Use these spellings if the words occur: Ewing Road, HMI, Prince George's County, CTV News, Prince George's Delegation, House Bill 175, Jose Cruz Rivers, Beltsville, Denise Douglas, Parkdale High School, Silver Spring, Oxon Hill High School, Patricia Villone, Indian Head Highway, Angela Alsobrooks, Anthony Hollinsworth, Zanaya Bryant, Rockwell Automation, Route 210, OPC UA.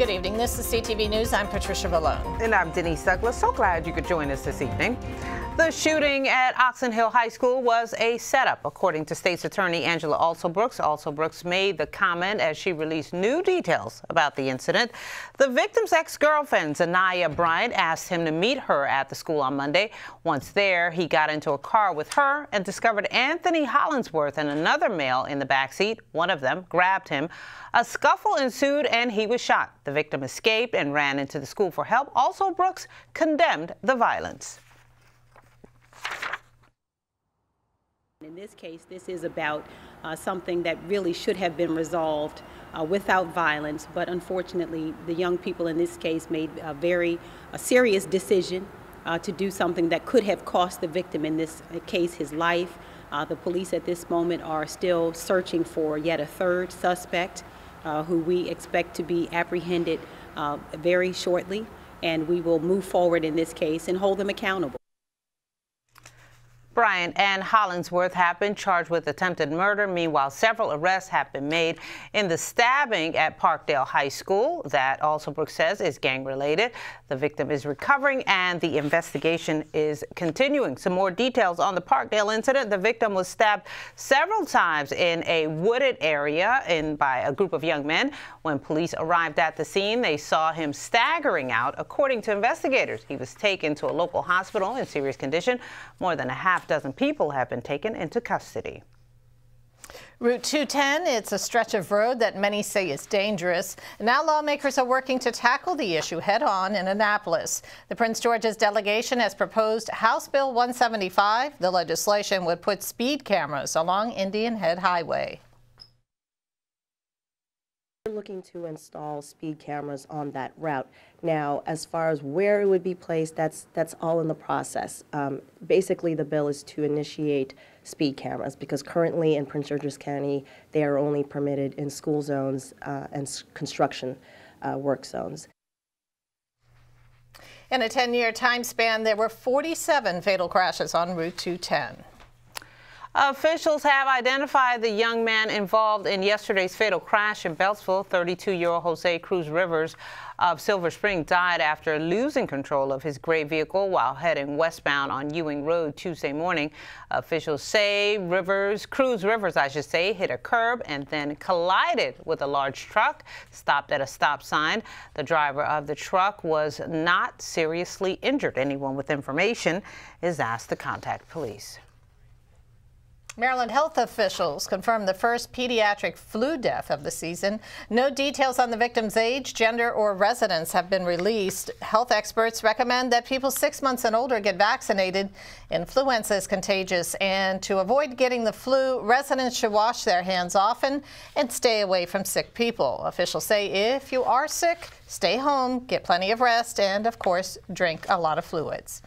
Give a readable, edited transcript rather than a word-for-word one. Good evening. This is CTV News. I'm Patricia Villone. And I'm Denise Douglas. So glad you could join us this evening. The shooting at Oxon Hill High School was a setup, according to State's Attorney Angela Alsobrooks. Alsobrooks made the comment as she released new details about the incident. The victim's ex-girlfriend, Zanaya Bryant, asked him to meet her at the school on Monday. Once there, he got into a car with her and discovered Anthony Hollinsworth and another male in the backseat. One of them grabbed him. A scuffle ensued and he was shot. The victim escaped and ran into the school for help. Alsobrooks condemned the violence. In this case, this is about something that really should have been resolved without violence, but unfortunately the young people in this case made a very serious decision to do something that could have cost the victim, in this case, his life. The police at this moment are still searching for yet a third suspect who we expect to be apprehended very shortly, and we will move forward in this case and hold them accountable. Bryant and Hollinsworth have been charged with attempted murder. Meanwhile, several arrests have been made in the stabbing at Parkdale High School that Alsobrooks says is gang-related. The victim is recovering and the investigation is continuing. Some more details on the Parkdale incident. The victim was stabbed several times in a wooded area by a group of young men. When police arrived at the scene, they saw him staggering out. According to investigators, he was taken to a local hospital in serious condition. More than a half dozen people have been taken into custody. Route 210, it's a stretch of road that many say is dangerous. And now lawmakers are working to tackle the issue head-on in Annapolis. The Prince George's delegation has proposed House Bill 175. The legislation would put speed cameras along Indian Head Highway. We're looking to install speed cameras on that route. Now, as far as where it would be placed, that's all in the process. Basically, the bill is to initiate speed cameras because currently in Prince George's County, they are only permitted in school zones and construction work zones. In a 10-year time span, there were 47 fatal crashes on Route 210. Officials have identified the young man involved in yesterday's fatal crash in Beltsville. 32-year-old Jose Cruz Rivers of Silver Spring died after losing control of his gray vehicle while heading westbound on Ewing Road Tuesday morning. Officials say Cruz Rivers hit a curb and then collided with a large truck, stopped at a stop sign. The driver of the truck was not seriously injured. Anyone with information is asked to contact police. Maryland health officials confirmed the first pediatric flu death of the season. No details on the victim's age, gender, or residence have been released. Health experts recommend that people 6 months and older get vaccinated. Influenza is contagious, and to avoid getting the flu, residents should wash their hands often and stay away from sick people. Officials say if you are sick, stay home, get plenty of rest, and, of course, drink a lot of fluids.